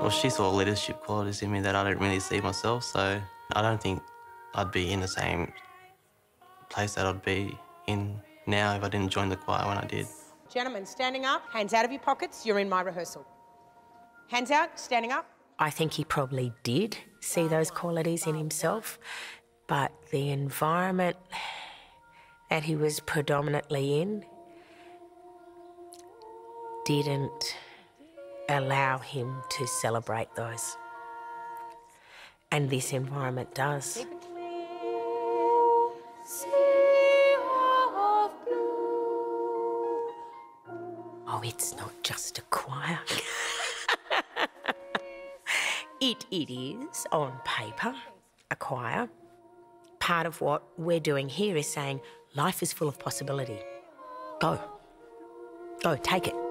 Well, she saw leadership qualities in me that I didn't really see myself, so I don't think I'd be in the same place that I'd be in now if I didn't join the choir when I did. Gentlemen, standing up, hands out of your pockets, you're in my rehearsal. Hands out, standing up. I think he probably did see those qualities in himself, but the environment that he was predominantly in didn't allow him to celebrate those. And this environment does. Oh, it's not just a choir. It is, on paper, a choir. Part of what we're doing here is saying life is full of possibility. Go. Go, take it.